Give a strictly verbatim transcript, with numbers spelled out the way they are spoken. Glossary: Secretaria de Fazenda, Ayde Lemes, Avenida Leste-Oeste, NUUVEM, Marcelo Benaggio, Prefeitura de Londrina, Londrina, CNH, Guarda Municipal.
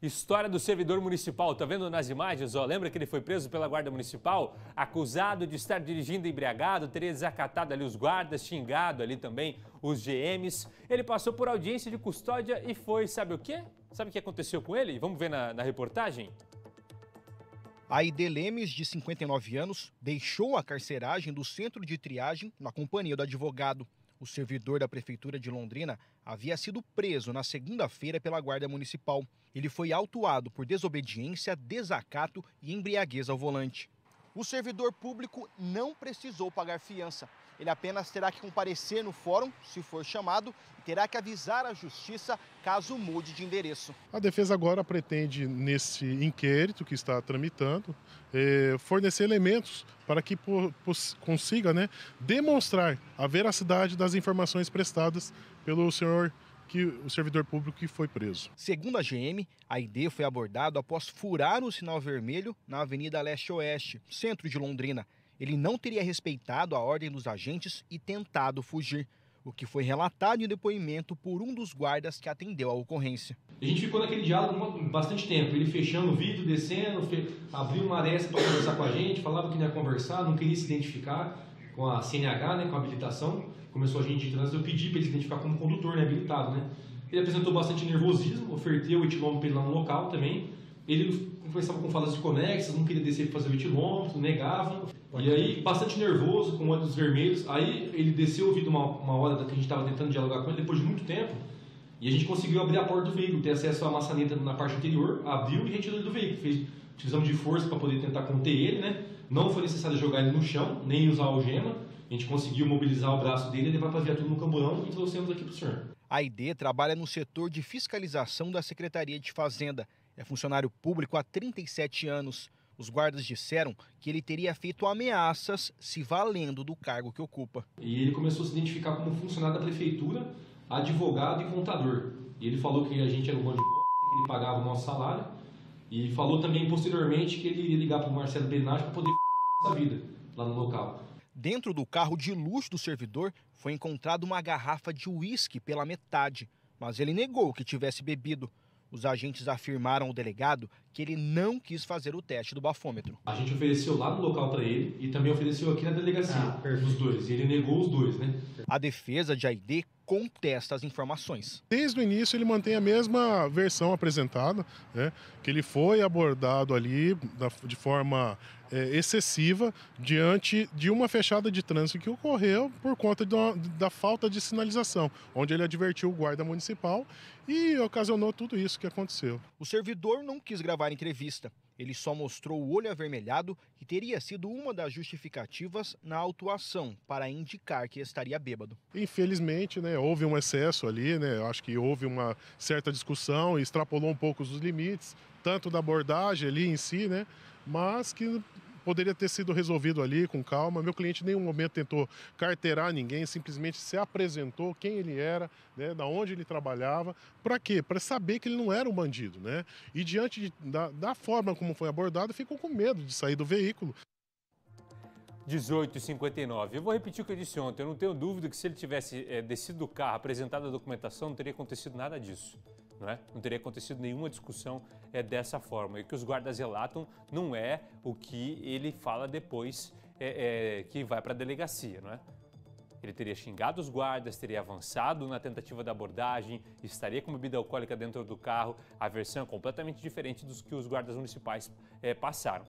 História do servidor municipal, tá vendo nas imagens, ó, lembra que ele foi preso pela Guarda Municipal, acusado de estar dirigindo embriagado, teria desacatado ali os guardas, xingado ali também os G Ms. Ele passou por audiência de custódia e foi, sabe o quê? Sabe o que aconteceu com ele? Vamos ver na, na reportagem? Ayde Lemes, de cinquenta e nove anos, deixou a carceragem do centro de triagem na companhia do advogado. O servidor da Prefeitura de Londrina havia sido preso na segunda-feira pela Guarda Municipal. Ele foi autuado por desobediência, desacato e embriaguez ao volante. O servidor público não precisou pagar fiança. Ele apenas terá que comparecer no fórum, se for chamado, e terá que avisar a justiça caso mude de endereço. A defesa agora pretende, nesse inquérito que está tramitando, eh, fornecer elementos para que consiga, né, demonstrar a veracidade das informações prestadas pelo senhor, que, o servidor público que foi preso. Segundo a G M, Ayde foi abordado após furar o sinal vermelho na Avenida Leste-Oeste, centro de Londrina. Ele não teria respeitado a ordem dos agentes e tentado fugir, o que foi relatado em depoimento por um dos guardas que atendeu a ocorrência. A gente ficou naquele diálogo bastante tempo, ele fechando o vidro, descendo, fe... abriu uma aresta para conversar com a gente, falava que não ia conversar, não queria se identificar com a C N H, né, com a habilitação, começou a gente de trânsito, eu pedi para ele se identificar como condutor, né, habilitado, né. Ele apresentou bastante nervosismo, ofertei o etilômetro para ele lá no local também. Ele começava com falas desconexas, não queria descer para fazer o etilômetro, negava. E aí, bastante nervoso, com olhos vermelhos. Aí ele desceu o vidro uma, uma hora que a gente estava tentando dialogar com ele, depois de muito tempo. E a gente conseguiu abrir a porta do veículo, ter acesso à maçaneta na parte anterior, abriu e retirou ele do veículo. Fez, utilizamos de força para poder tentar conter ele, né? Não foi necessário jogar ele no chão, nem usar a algema. A gente conseguiu mobilizar o braço dele, levar para a viatura no camburão e trouxemos aqui para o senhor. A Ayde trabalha no setor de fiscalização da Secretaria de Fazenda. É funcionário público há trinta e sete anos. Os guardas disseram que ele teria feito ameaças se valendo do cargo que ocupa. E ele começou a se identificar como funcionário da prefeitura, advogado e contador. E ele falou que a gente era um bando de p***, que ele pagava o nosso salário. E falou também posteriormente que ele ia ligar para o Marcelo Benaggio para poder f*** nossa vida lá no local. Dentro do carro de luxo do servidor foi encontrada uma garrafa de uísque pela metade, mas ele negou que tivesse bebido. Os agentes afirmaram ao delegado que ele não quis fazer o teste do bafômetro. A gente ofereceu lá no local para ele e também ofereceu aqui na delegacia, ah, os dois. E ele negou os dois, né? A defesa de Ayde contesta as informações. Desde o início ele mantém a mesma versão apresentada, né, que ele foi abordado ali da, de forma é, excessiva diante de uma fechada de trânsito que ocorreu por conta da, da falta de sinalização, onde ele advertiu o guarda municipal e ocasionou tudo isso que aconteceu. O servidor não quis gravar a entrevista. Ele só mostrou o olho avermelhado, que teria sido uma das justificativas na autuação para indicar que estaria bêbado. Infelizmente, né, houve um excesso ali, né, acho que houve uma certa discussão e extrapolou um pouco os limites, tanto da abordagem ali em si, né, mas que poderia ter sido resolvido ali com calma. Meu cliente em nenhum momento tentou carteirar ninguém, simplesmente se apresentou quem ele era, né, da onde ele trabalhava. Para quê? Para saber que ele não era um bandido, né? E diante de, da, da forma como foi abordado, ficou com medo de sair do veículo. dezoito e cinquenta e nove. Eu vou repetir o que eu disse ontem. Eu não tenho dúvida que se ele tivesse é, descido do carro, apresentado a documentação, não teria acontecido nada disso. Não é? Não teria acontecido nenhuma discussão é, dessa forma. E o que os guardas relatam não é o que ele fala depois é, é, que vai para a delegacia. Não é? Ele teria xingado os guardas, teria avançado na tentativa da abordagem, estaria com bebida alcoólica dentro do carro. A versão é completamente diferente dos que os guardas municipais é, passaram.